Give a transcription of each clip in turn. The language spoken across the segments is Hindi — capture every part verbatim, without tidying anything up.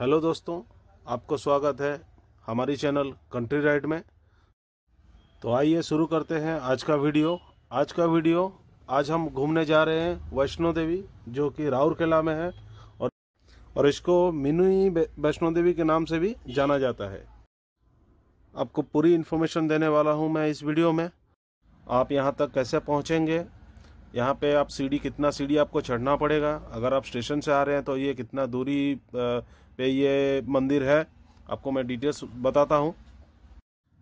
हेलो दोस्तों, आपको स्वागत है हमारी चैनल कंट्री राइड में। तो आइए शुरू करते हैं आज का वीडियो। आज का वीडियो आज हम घूमने जा रहे हैं वैष्णो देवी, जो कि राउरकेला में है और और इसको मिनुई वैष्णो देवी के नाम से भी जाना जाता है। आपको पूरी इन्फॉर्मेशन देने वाला हूं मैं इस वीडियो में। आप यहाँ तक कैसे पहुँचेंगे, यहाँ पे आप सीढ़ी कितना सीढ़ी आपको चढ़ना पड़ेगा, अगर आप स्टेशन से आ रहे हैं तो ये कितना दूरी पे ये मंदिर है, आपको मैं डिटेल्स बताता हूँ।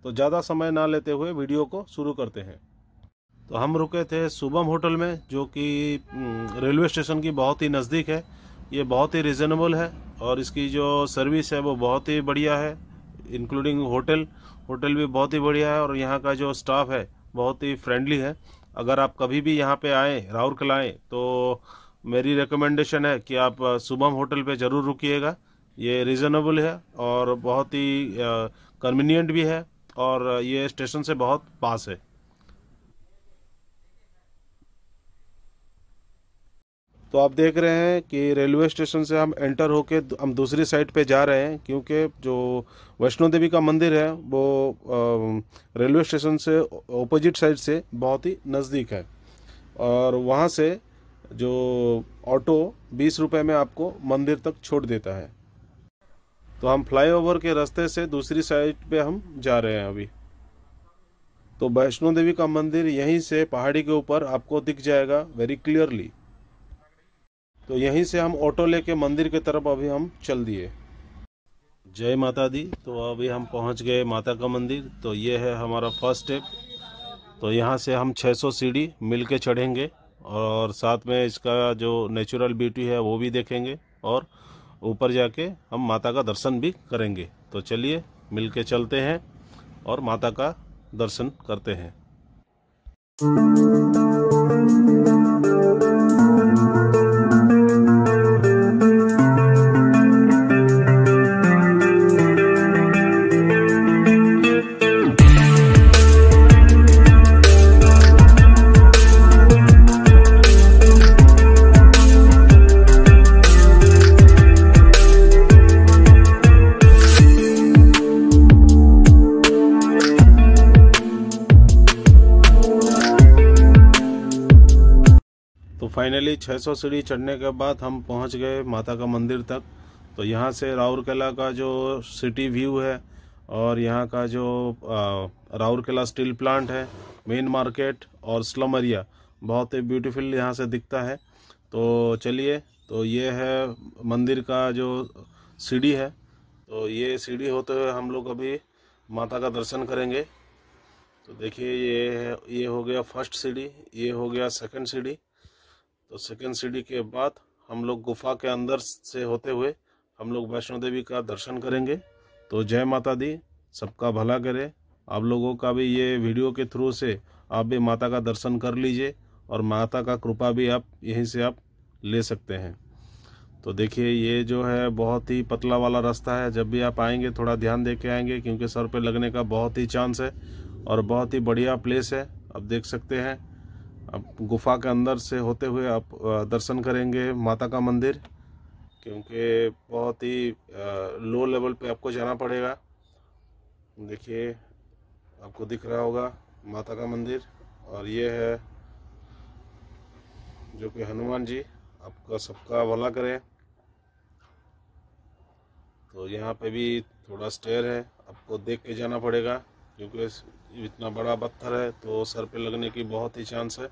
तो ज़्यादा समय ना लेते हुए वीडियो को शुरू करते हैं। तो हम रुके थे शुभम होटल में, जो कि रेलवे स्टेशन की बहुत ही नज़दीक है। ये बहुत ही रिजनेबल है और इसकी जो सर्विस है वो बहुत ही बढ़िया है, इंक्लूडिंग होटल होटल भी बहुत ही बढ़िया है और यहाँ का जो स्टाफ है बहुत ही फ्रेंडली है। अगर आप कभी भी यहाँ पे आए, राउरकेला आए, तो मेरी रिकमेंडेशन है कि आप शुभम होटल पे ज़रूर रुकिएगा। ये रिजनेबल है और बहुत ही कन्वीनियंट भी है और ये स्टेशन से बहुत पास है। तो आप देख रहे हैं कि रेलवे स्टेशन से हम एंटर होके हम दूसरी साइड पे जा रहे हैं, क्योंकि जो वैष्णो देवी का मंदिर है वो रेलवे स्टेशन से ओपोजिट साइड से बहुत ही नज़दीक है और वहाँ से जो ऑटो बीस रुपए में आपको मंदिर तक छोड़ देता है। तो हम फ्लाईओवर के रास्ते से दूसरी साइड पे हम जा रहे हैं अभी। तो वैष्णो देवी का मंदिर यहीं से पहाड़ी के ऊपर आपको दिख जाएगा वेरी क्लियरली। तो यहीं से हम ऑटो लेके मंदिर के तरफ अभी हम चल दिए। जय माता दी। तो अभी हम पहुंच गए माता का मंदिर। तो ये है हमारा फर्स्ट स्टेप। तो यहाँ से हम छह सौ सीढ़ी मिलके चढ़ेंगे और साथ में इसका जो नेचुरल ब्यूटी है वो भी देखेंगे और ऊपर जाके हम माता का दर्शन भी करेंगे। तो चलिए मिलके चलते हैं और माता का दर्शन करते हैं। फाइनली छह सौ सीढ़ी चढ़ने के बाद हम पहुंच गए माता का मंदिर तक। तो यहां से राउरकेला का जो सिटी व्यू है और यहां का जो राउरकेला स्टील प्लांट है, मेन मार्केट और स्लमरिया बहुत ही ब्यूटीफुल यहां से दिखता है। तो चलिए, तो ये है मंदिर का जो सीढ़ी है। तो ये सीढ़ी होते हुए हम लोग अभी माता का दर्शन करेंगे। तो देखिए, ये ये हो गया फर्स्ट सीढ़ी, ये हो गया सेकेंड सीढ़ी। तो सेकेंड सीढ़ी के बाद हम लोग गुफा के अंदर से होते हुए हम लोग वैष्णो देवी का दर्शन करेंगे। तो जय माता दी, सबका भला करे। आप लोगों का भी ये वीडियो के थ्रू से आप भी माता का दर्शन कर लीजिए और माता का कृपा भी आप यहीं से आप ले सकते हैं। तो देखिए, ये जो है बहुत ही पतला वाला रास्ता है। जब भी आप आएंगे थोड़ा ध्यान दे के आएंगे, क्योंकि सर पे लगने का बहुत ही चांस है और बहुत ही बढ़िया प्लेस है। आप देख सकते हैं, आप गुफा के अंदर से होते हुए आप दर्शन करेंगे माता का मंदिर, क्योंकि बहुत ही लो लेवल पे आपको जाना पड़ेगा। देखिए, आपको दिख रहा होगा माता का मंदिर और ये है जो कि हनुमान जी आपका सबका भला करें। तो यहाँ पे भी थोड़ा स्टेयर है, आपको देख के जाना पड़ेगा, क्योंकि इतना बड़ा पत्थर है तो सर पे लगने की बहुत ही चांस है।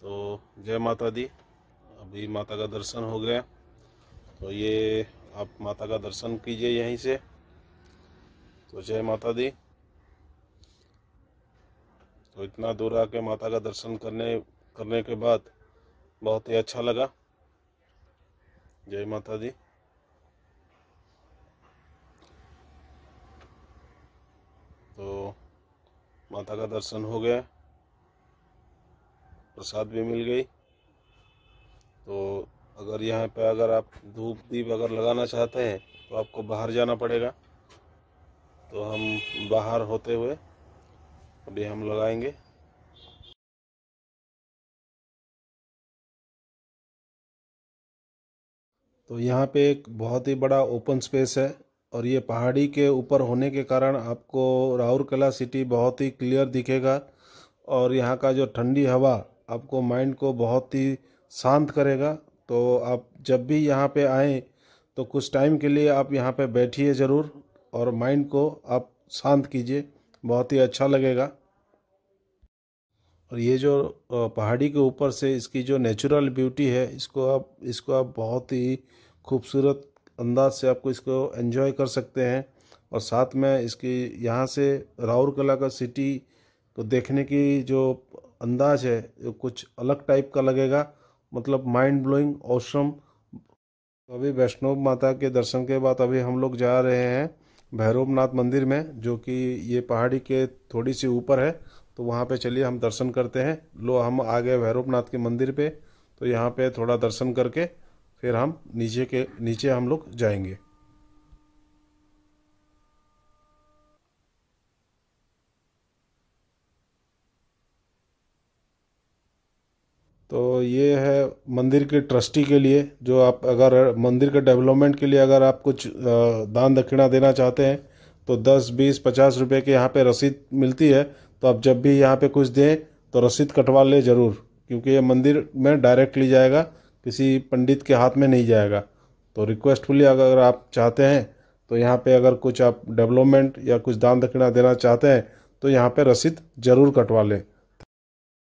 तो जय माता दी। अभी माता का दर्शन हो गया। तो ये आप माता का दर्शन कीजिए यहीं से। तो जय माता दी। तो इतना दूर आके माता का दर्शन करने करने के बाद बहुत ही अच्छा लगा। जय माता दी। तो माता का दर्शन हो गया, प्रसाद भी मिल गई। तो अगर यहाँ पे अगर आप धूप दीप अगर लगाना चाहते हैं तो आपको बाहर जाना पड़ेगा। तो हम बाहर होते हुए अभी हम लगाएंगे। तो यहाँ पे एक बहुत ही बड़ा ओपन स्पेस है और ये पहाड़ी के ऊपर होने के कारण आपको राउरकेला सिटी बहुत ही क्लियर दिखेगा और यहाँ का जो ठंडी हवा आपको माइंड को बहुत ही शांत करेगा। तो आप जब भी यहाँ पे आएँ तो कुछ टाइम के लिए आप यहाँ पे बैठिए ज़रूर और माइंड को आप शांत कीजिए, बहुत ही अच्छा लगेगा। और ये जो पहाड़ी के ऊपर से इसकी जो नेचुरल ब्यूटी है इसको आप इसको आप बहुत ही खूबसूरत अंदाज से आपको इसको एंजॉय कर सकते हैं और साथ में इसकी यहाँ से राउरकेला का सिटी को देखने की जो अंदाज है जो कुछ अलग टाइप का लगेगा, मतलब माइंड ब्लोइंग ऑसम। अभी वैष्णो माता के दर्शन के बाद अभी हम लोग जा रहे हैं भैरवनाथ मंदिर में, जो कि ये पहाड़ी के थोड़ी सी ऊपर है। तो वहाँ पे चलिए हम दर्शन करते हैं। लो हम आ गए भैरवनाथ के मंदिर पे, तो यहाँ पे थोड़ा दर्शन करके फिर हम नीचे के नीचे हम लोग जाएंगे। तो ये है मंदिर के ट्रस्टी के लिए, जो आप अगर मंदिर के डेवलपमेंट के लिए अगर आप कुछ दान दक्षिणा देना चाहते हैं तो दस बीस पचास रुपए के यहाँ पे रसीद मिलती है। तो आप जब भी यहाँ पे कुछ दें तो रसीद कटवा ले ज़रूर, क्योंकि ये मंदिर में डायरेक्टली जाएगा, किसी पंडित के हाथ में नहीं जाएगा। तो रिक्वेस्टफुली अगर आप चाहते हैं तो यहाँ पे अगर कुछ आप डेवलपमेंट या कुछ दान दक्षिणा देना चाहते हैं तो यहाँ पे रसीद ज़रूर कटवा लें।